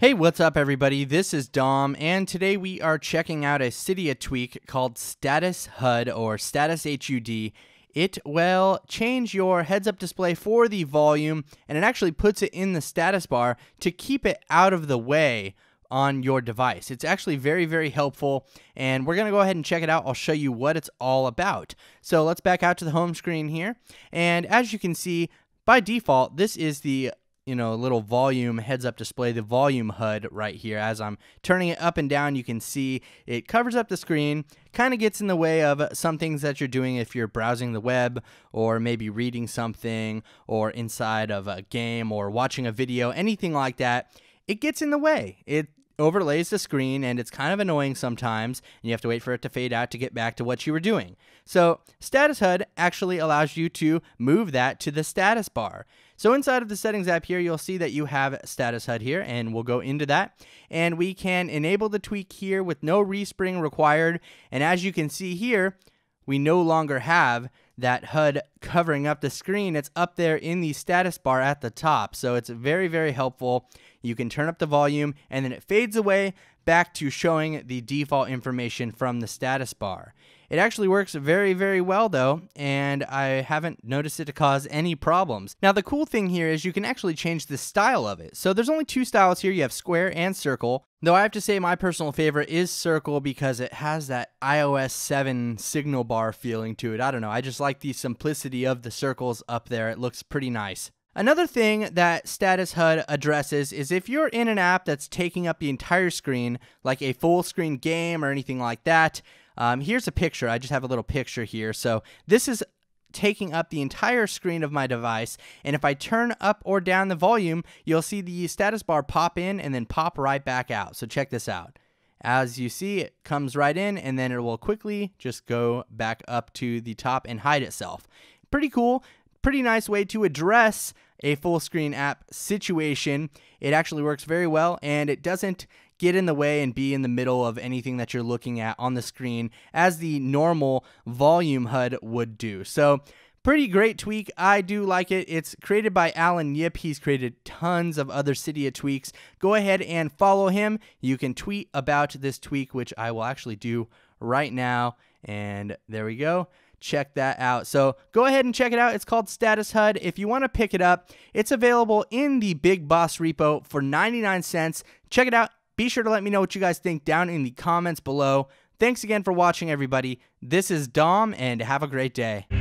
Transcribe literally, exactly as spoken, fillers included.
Hey, what's up everybody? This is Dom, and today we are checking out a Cydia tweak called Status H U D or Status H U D. It will change your heads-up display for the volume, and it actually puts it in the status bar to keep it out of the way on your device. It's actually very, very helpful, and we're gonna go ahead and check it out. I'll show you what it's all about. So let's back out to the home screen here, and as you can see, by default, this is the you know, little volume heads-up display, the volume H U D right here. As I'm turning it up and down, you can see it covers up the screen, kind of gets in the way of some things that you're doing if you're browsing the web or maybe reading something or inside of a game or watching a video, anything like that. It gets in the way. It overlays the screen, and it's kind of annoying sometimes, and you have to wait for it to fade out to get back to what you were doing. So Status H U D actually allows you to move that to the status bar. So inside of the settings app here, you'll see that you have Status H U D here, and we'll go into that, and we can enable the tweak here with no respring required. And as you can see here, we no longer have that H U D covering up the screen. It's up there in the status bar at the top. So it's very, very helpful. You can turn up the volume, and then it fades away back to showing the default information from the status bar. It actually works very, very well though, and I haven't noticed it to cause any problems. Now the cool thing here is you can actually change the style of it. So there's only two styles here. You have square and circle. Though I have to say my personal favorite is circle because it has that i O S seven signal bar feeling to it. I don't know, I just like the simplicity of the circles up there. It looks pretty nice. Another thing that Status H U D addresses is if you're in an app that's taking up the entire screen, like a full screen game or anything like that. Um, here's a picture. I just have a little picture here. So this is taking up the entire screen of my device, and if I turn up or down the volume, you'll see the status bar pop in and then pop right back out. So check this out. As you see, it comes right in, and then it will quickly just go back up to the top and hide itself. Pretty cool, pretty nice way to address a full screen app situation. It actually works very well, and it doesn't get in the way and be in the middle of anything that you're looking at on the screen as the normal volume H U D would do. So pretty great tweak. I do like it. It's created by Alan Yip. He's created tons of other Cydia tweaks. Go ahead and follow him. You can tweet about this tweak, which I will actually do right now. And there we go. Check that out. So go ahead and check it out. It's called Status H U D. If you want to pick it up, it's available in the Big Boss repo for ninety-nine cents. Check it out. Be sure to let me know what you guys think down in the comments below. Thanks again for watching, everybody. This is Dom, and have a great day.